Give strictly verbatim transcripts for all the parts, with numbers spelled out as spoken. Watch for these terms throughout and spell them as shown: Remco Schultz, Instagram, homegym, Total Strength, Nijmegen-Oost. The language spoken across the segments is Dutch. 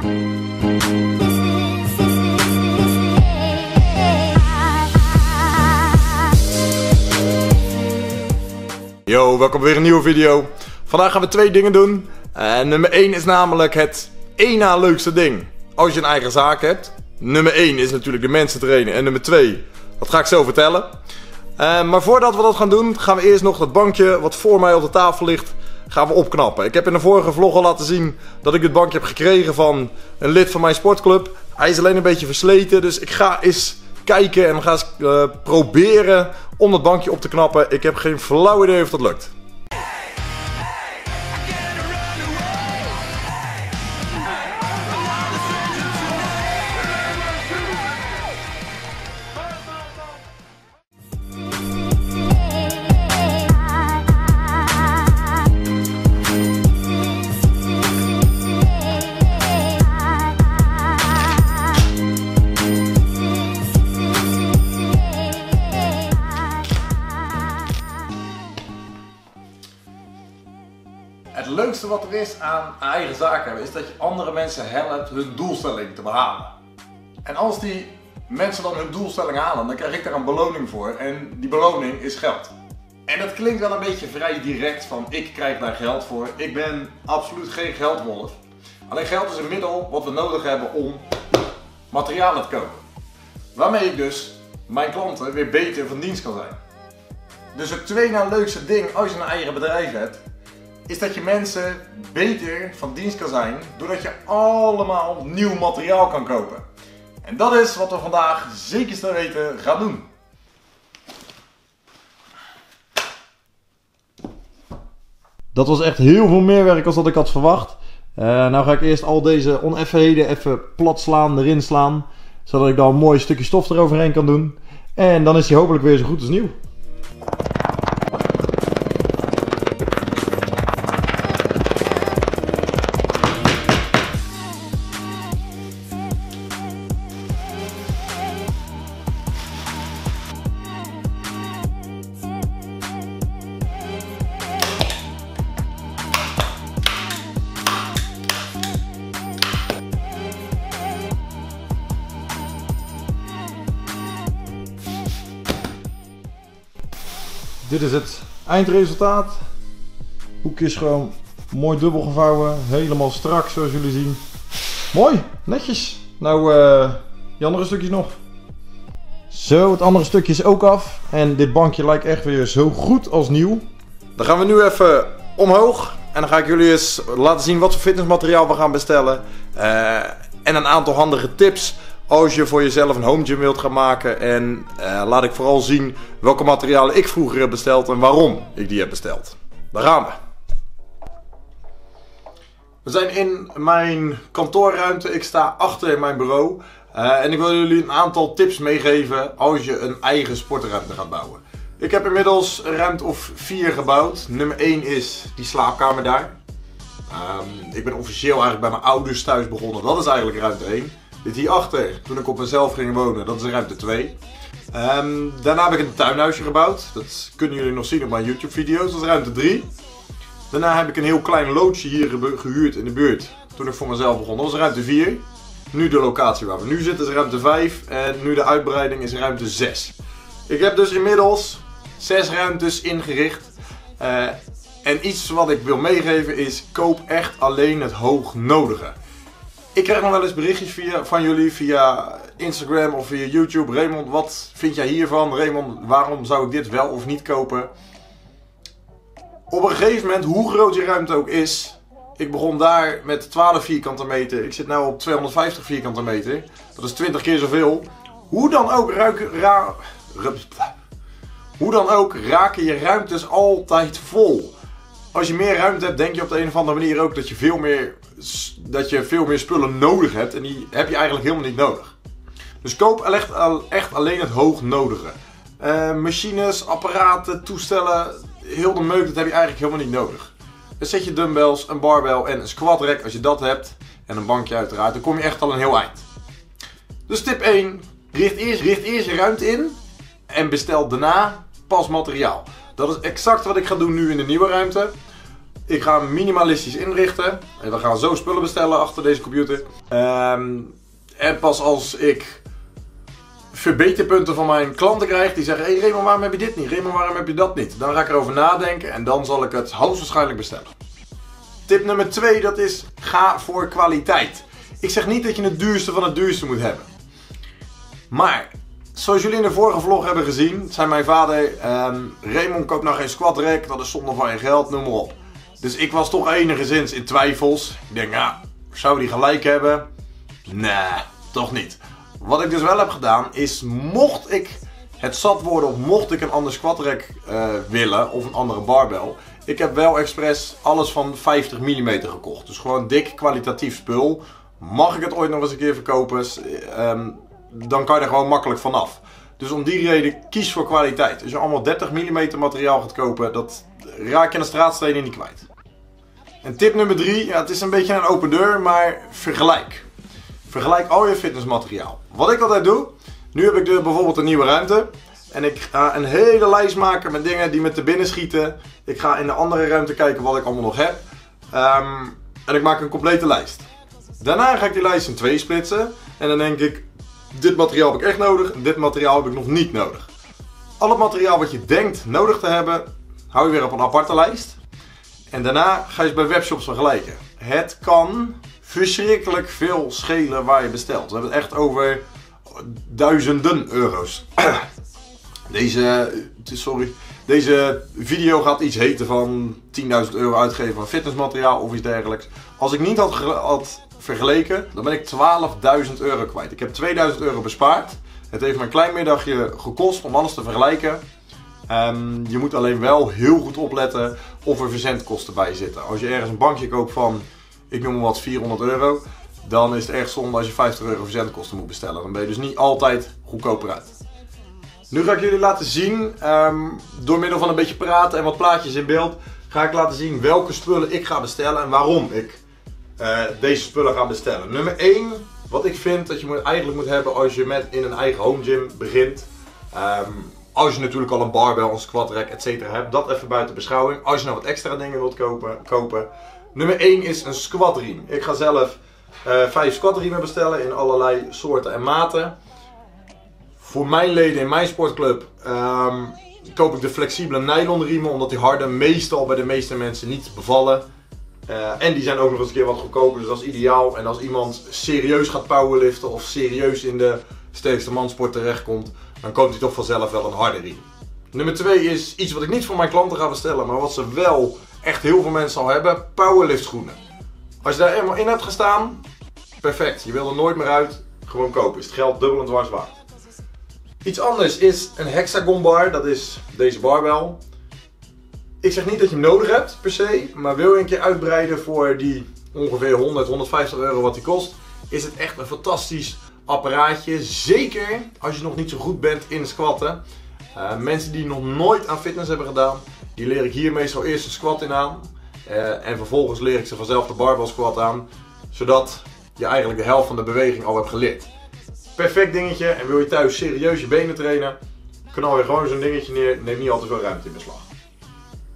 Yo, welkom bij weer een nieuwe video. Vandaag gaan we twee dingen doen. Uh, nummer één is namelijk het één na leukste ding. Als je een eigen zaak hebt. Nummer één is natuurlijk de mensen trainen. En nummer twee, dat ga ik zo vertellen. Uh, maar voordat we dat gaan doen, gaan we eerst nog dat bankje wat voor mij op de tafel ligt, gaan we opknappen. Ik heb in de vorige vlog al laten zien dat ik dit bankje heb gekregen van een lid van mijn sportclub. Hij is alleen een beetje versleten, dus ik ga eens kijken en ga eens uh, proberen om dat bankje op te knappen. Ik heb geen flauw idee of dat lukt. Het leukste wat er is aan eigen zaak hebben is dat je andere mensen helpt hun doelstelling te behalen. En als die mensen dan hun doelstelling halen, dan krijg ik daar een beloning voor en die beloning is geld. En dat klinkt wel een beetje vrij direct van ik krijg daar geld voor. Ik ben absoluut geen geldwolf. Alleen geld is een middel wat we nodig hebben om materialen te kopen. Waarmee ik dus mijn klanten weer beter van dienst kan zijn. Dus het twee na leukste ding als je een eigen bedrijf hebt, is dat je mensen beter van dienst kan zijn doordat je allemaal nieuw materiaal kan kopen. En dat is wat we vandaag zeker te weten gaan doen. Dat was echt heel veel meer werk dan dat ik had verwacht. Uh, nou ga ik eerst al deze oneffenheden even plat slaan, erin slaan. Zodat ik dan een mooi stukje stof eroverheen kan doen. En dan is hij hopelijk weer zo goed als nieuw. Dit is het eindresultaat. Hoekjes gewoon mooi dubbel gevouwen. Helemaal strak zoals jullie zien. Mooi, netjes. Nou, uh, die andere stukjes nog. Zo, het andere stukje is ook af. En dit bankje lijkt echt weer zo goed als nieuw. Dan gaan we nu even omhoog. En dan ga ik jullie eens laten zien wat voor fitnessmateriaal we gaan bestellen. Uh, en een aantal handige tips. Als je voor jezelf een home gym wilt gaan maken en uh, laat ik vooral zien welke materialen ik vroeger heb besteld en waarom ik die heb besteld. Daar gaan we. We zijn in mijn kantoorruimte. Ik sta achter in mijn bureau uh, en ik wil jullie een aantal tips meegeven als je een eigen sportruimte gaat bouwen. Ik heb inmiddels een ruimte of vier gebouwd. Nummer één is die slaapkamer daar. Um, ik ben officieel eigenlijk bij mijn ouders thuis begonnen. Dat is eigenlijk ruimte één. Dit hierachter, toen ik op mezelf ging wonen, dat is ruimte twee. Um, daarna heb ik een tuinhuisje gebouwd. Dat kunnen jullie nog zien op mijn YouTube video's. Dat is ruimte drie. Daarna heb ik een heel klein loodsje hier gehuurd in de buurt. Toen ik voor mezelf begon, dat was ruimte vier. Nu de locatie waar we nu zitten is ruimte vijf. En nu de uitbreiding is ruimte zes. Ik heb dus inmiddels zes ruimtes ingericht. Uh, en iets wat ik wil meegeven is, koop echt alleen het hoognodige. Ik krijg nog wel eens berichtjes via, van jullie via Instagram of via YouTube. Raymond, wat vind jij hiervan? Raymond, waarom zou ik dit wel of niet kopen? Op een gegeven moment, hoe groot je ruimte ook is. Ik begon daar met twaalf vierkante meter. Ik zit nu op tweehonderdvijftig vierkante meter. Dat is twintig keer zoveel. Hoe dan ook, ruik, ra, rup, hoe dan ook raken je ruimtes altijd vol. Als je meer ruimte hebt, denk je op de een of andere manier ook dat je veel meer, dat je veel meer spullen nodig hebt. En die heb je eigenlijk helemaal niet nodig. Dus koop echt, echt alleen het hoognodige. Uh, machines, apparaten, toestellen, heel de meuk, dat heb je eigenlijk helemaal niet nodig. Dus zet je dumbbells, een barbell en een squat rack als je dat hebt. En een bankje uiteraard, dan kom je echt al een heel eind. Dus tip één, richt eerst, richt eerst je ruimte in en bestel daarna pas materiaal. Dat is exact wat ik ga doen nu in de nieuwe ruimte. Ik ga hem minimalistisch inrichten. En we gaan zo spullen bestellen achter deze computer. Um, en pas als ik verbeterpunten van mijn klanten krijg die zeggen: hey Raymond, waarom heb je dit niet? Raymond, waarom heb je dat niet? Dan ga ik erover nadenken en dan zal ik het hoogstwaarschijnlijk bestellen. Tip nummer twee, dat is: ga voor kwaliteit. Ik zeg niet dat je het duurste van het duurste moet hebben. Maar zoals jullie in de vorige vlog hebben gezien, zei mijn vader: um, Raymond, koop nou geen squat rack, dat is zonde van je geld, noem maar op. Dus ik was toch enigszins in twijfels. Ik denk, ja, zou die gelijk hebben? Nee, toch niet. Wat ik dus wel heb gedaan is, mocht ik het zat worden of mocht ik een ander squat rack uh, willen of een andere barbel, ik heb wel expres alles van vijftig millimeter gekocht. Dus gewoon dik kwalitatief spul. Mag ik het ooit nog eens een keer verkopen, um, dan kan je er gewoon makkelijk vanaf. Dus om die reden, kies voor kwaliteit. Als je allemaal dertig millimeter materiaal gaat kopen, dat raak je aan de straatstenen niet kwijt. En tip nummer drie, ja, het is een beetje een open deur, maar vergelijk. Vergelijk al je fitnessmateriaal. Wat ik altijd doe, nu heb ik de, bijvoorbeeld een nieuwe ruimte. En ik ga een hele lijst maken met dingen die me te binnen schieten. Ik ga in de andere ruimte kijken wat ik allemaal nog heb. Um, en ik maak een complete lijst. Daarna ga ik die lijst in twee splitsen. En dan denk ik, dit materiaal heb ik echt nodig en dit materiaal heb ik nog niet nodig. Al het materiaal wat je denkt nodig te hebben, hou je weer op een aparte lijst. En daarna ga je het bij webshops vergelijken. Het kan verschrikkelijk veel schelen waar je bestelt. We hebben het echt over duizenden euro's. Deze, sorry, deze video gaat iets heten van tienduizend euro uitgeven aan fitnessmateriaal of iets dergelijks. Als ik niet had, had vergeleken, dan ben ik twaalfduizend euro kwijt. Ik heb tweeduizend euro bespaard. Het heeft me een klein middagje gekost om alles te vergelijken. Um, je moet alleen wel heel goed opletten of er verzendkosten bij zitten. Als je ergens een bankje koopt van, ik noem maar wat, vierhonderd euro, dan is het echt zonde als je vijftig euro verzendkosten moet bestellen. Dan ben je dus niet altijd goedkoper uit. Nu ga ik jullie laten zien, um, door middel van een beetje praten en wat plaatjes in beeld, ga ik laten zien welke spullen ik ga bestellen en waarom ik uh, deze spullen ga bestellen. Nummer één, wat ik vind dat je moet, eigenlijk moet hebben als je met in een eigen home gym begint. Um, als je natuurlijk al een barbell, een squat rack, et cetera hebt, dat even buiten beschouwing. Als je nou wat extra dingen wilt kopen, kopen. Nummer één is een squatriem. Ik ga zelf uh, vijf squatriemen bestellen in allerlei soorten en maten. Voor mijn leden in mijn sportclub um, koop ik de flexibele nylonriemen, omdat die harde meestal bij de meeste mensen niet bevallen. Uh, en die zijn ook nog eens een keer wat goedkoper, dus dat is ideaal. En als iemand serieus gaat powerliften of serieus in de sterkste mansport terechtkomt, dan komt hij toch vanzelf wel een harde riem. Nummer twee is iets wat ik niet voor mijn klanten ga bestellen, maar wat ze wel echt heel veel mensen al hebben: powerlift schoenen. Als je daar eenmaal in hebt gestaan, perfect. Je wil er nooit meer uit, gewoon kopen. Is het geld dubbel en dwars waard. Iets anders is een hexagon bar, dat is deze barbel. Ik zeg niet dat je hem nodig hebt per se, maar wil je een keer uitbreiden voor die ongeveer honderd, honderdvijftig euro wat die kost, is het echt een fantastisch apparaatje. Zeker als je nog niet zo goed bent in squatten. Uh, mensen die nog nooit aan fitness hebben gedaan, die leer ik hier meestal eerst een squat in aan. Uh, en vervolgens leer ik ze vanzelf de barbell squat aan, zodat je eigenlijk de helft van de beweging al hebt geleerd. Perfect dingetje, en wil je thuis serieus je benen trainen, knal je gewoon zo'n dingetje neer, neem niet al te veel ruimte in beslag.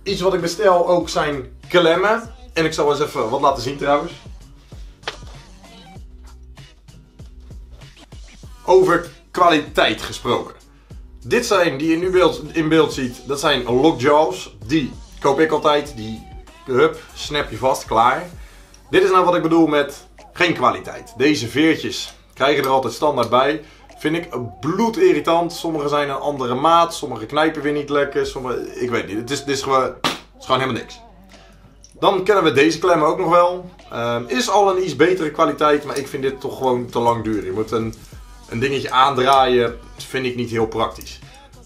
Iets wat ik bestel ook zijn klemmen, en ik zal eens even wat laten zien trouwens. Over kwaliteit gesproken. Dit zijn, die je nu beeld, in beeld ziet, dat zijn lockjaws. Die koop ik altijd, die hup, snap je vast, klaar. Dit is nou wat ik bedoel met geen kwaliteit. Deze veertjes krijgen er altijd standaard bij. Vind ik bloedirritant. Sommige zijn een andere maat, sommige knijpen weer niet lekker, sommige, ik weet niet. Het is, het is, gewoon, het is gewoon helemaal niks. Dan kennen we deze klemmen ook nog wel. Um, is al een iets betere kwaliteit, maar ik vind dit toch gewoon te lang duren. Je moet een, een dingetje aandraaien, dat vind ik niet heel praktisch.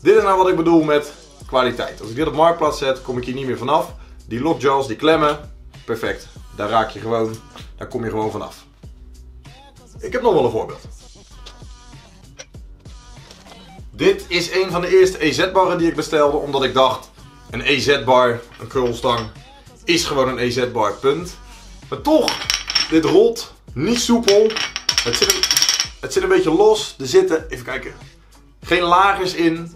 Dit is nou wat ik bedoel met kwaliteit. Als ik dit op Marktplaats zet, kom ik hier niet meer vanaf. Die lockjaws, die klemmen, perfect. Daar raak je gewoon, daar kom je gewoon vanaf. Ik heb nog wel een voorbeeld. Dit is een van de eerste E Z-barren die ik bestelde, omdat ik dacht, een E Z-bar, een curlstang, is gewoon een E Z-bar, punt. Maar toch, dit rolt, niet soepel, het zit, een, het zit een beetje los, er zitten, even kijken, geen lagers in.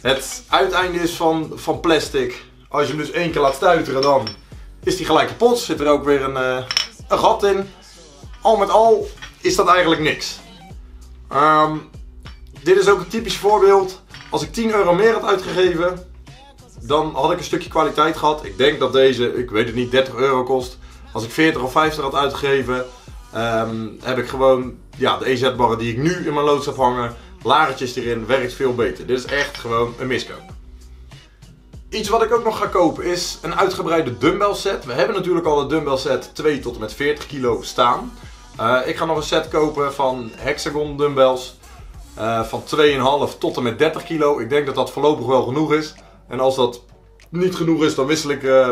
Het uiteinde is van, van plastic, als je hem dus één keer laat stuiteren dan is die gelijke pot. Zit er ook weer een, uh, een gat in. Al met al is dat eigenlijk niks. Um, dit is ook een typisch voorbeeld. Als ik tien euro meer had uitgegeven, dan had ik een stukje kwaliteit gehad. Ik denk dat deze, ik weet het niet, dertig euro kost. Als ik veertig of vijftig had uitgegeven, um, heb ik gewoon ja, de E Z-barren die ik nu in mijn loods heb hangen. Laretjes erin, werkt veel beter. Dit is echt gewoon een miskoop. Iets wat ik ook nog ga kopen is een uitgebreide dumbbell set. We hebben natuurlijk al de dumbbell set twee tot en met veertig kilo staan. Uh, ik ga nog een set kopen van hexagon dumbbells uh, van twee komma vijf tot en met dertig kilo. Ik denk dat dat voorlopig wel genoeg is. En als dat niet genoeg is, dan wissel ik uh,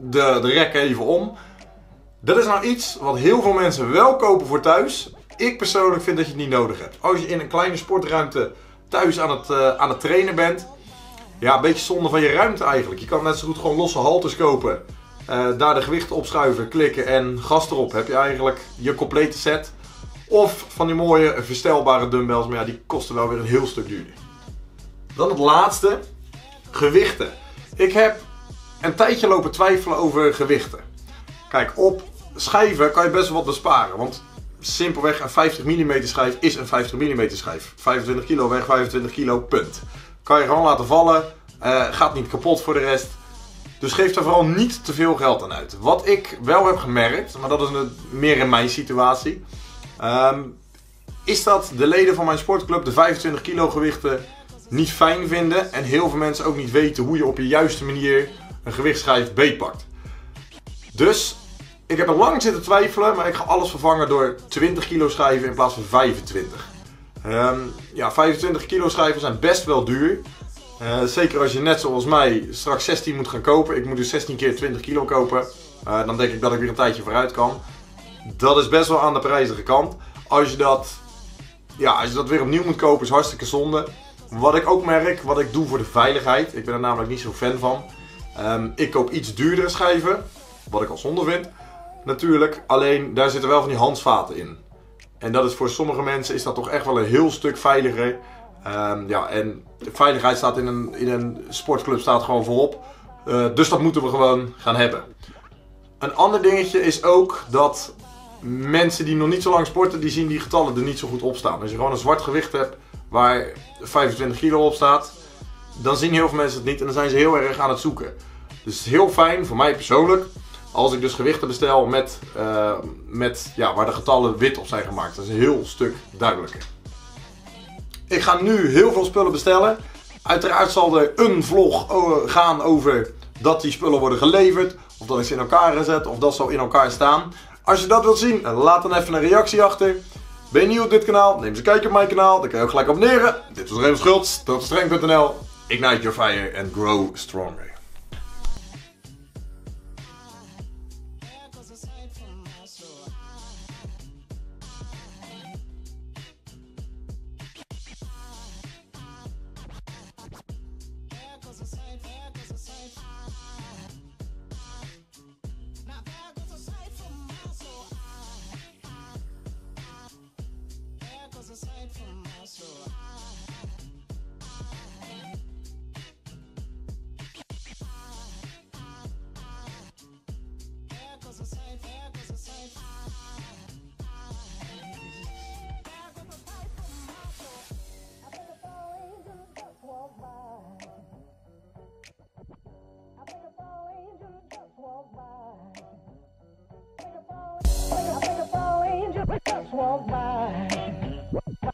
de, de rek even om. Dat is nou iets wat heel veel mensen wel kopen voor thuis. Ik persoonlijk vind dat je het niet nodig hebt. Als je in een kleine sportruimte thuis aan het, uh, aan het trainen bent, ja, een beetje zonde van je ruimte eigenlijk. Je kan net zo goed gewoon losse halters kopen. Uh, daar de gewichten opschuiven, klikken en gas erop. Heb je eigenlijk je complete set. Of van die mooie verstelbare dumbbells, maar ja, die kosten wel weer een heel stuk duurder. Dan het laatste. Gewichten. Ik heb een tijdje lopen twijfelen over gewichten. Kijk, op schijven kan je best wel wat besparen. Want simpelweg een vijftig millimeter schijf is een vijftig millimeter schijf. vijfentwintig kilo weg, vijfentwintig kilo, punt. Kan je gewoon laten vallen. Uh, gaat niet kapot voor de rest. Dus geef er vooral niet te veel geld aan uit. Wat ik wel heb gemerkt, maar dat is een, meer in mijn situatie. Um, is dat de leden van mijn sportclub de vijfentwintig kilo gewichten niet fijn vinden. En heel veel mensen ook niet weten hoe je op de juiste manier een gewichtsschijf beetpakt. Dus ik heb er lang zitten twijfelen, maar ik ga alles vervangen door twintig kilo schijven in plaats van vijfentwintig. Um, ja, vijfentwintig kilo schijven zijn best wel duur. Uh, zeker als je net zoals mij straks zestien moet gaan kopen. Ik moet dus zestien keer twintig kilo kopen. Uh, dan denk ik dat ik weer een tijdje vooruit kan. Dat is best wel aan de prijzige kant. Als je dat, ja, als je dat weer opnieuw moet kopen is hartstikke zonde. Wat ik ook merk, wat ik doe voor de veiligheid. Ik ben er namelijk niet zo fan van. Um, ik koop iets duurdere schijven. Wat ik al zonde vind. Natuurlijk, alleen daar zitten wel van die handvaten in. En dat is voor sommige mensen is dat toch echt wel een heel stuk veiliger. Um, ja, en de veiligheid staat in een, in een sportclub staat gewoon voorop. Uh, dus dat moeten we gewoon gaan hebben. Een ander dingetje is ook dat mensen die nog niet zo lang sporten, die zien die getallen er niet zo goed op staan. Als je gewoon een zwart gewicht hebt waar vijfentwintig kilo op staat, dan zien heel veel mensen het niet en dan zijn ze heel erg aan het zoeken. Dus het is heel fijn, voor mij persoonlijk, als ik dus gewichten bestel met, uh, met, ja, waar de getallen wit op zijn gemaakt. Dat is een heel stuk duidelijker. Ik ga nu heel veel spullen bestellen. Uiteraard zal er een vlog gaan over dat die spullen worden geleverd. Of dat ik ze in elkaar gezet of dat ze in elkaar staan. Als je dat wilt zien, laat dan even een reactie achter. Ben je nieuw op dit kanaal? Neem eens een kijkje op mijn kanaal. Dan kan je ook gelijk abonneren. Dit was Remco Schultz, Total Strength punt n l. Ignite your fire and grow stronger. Walk by.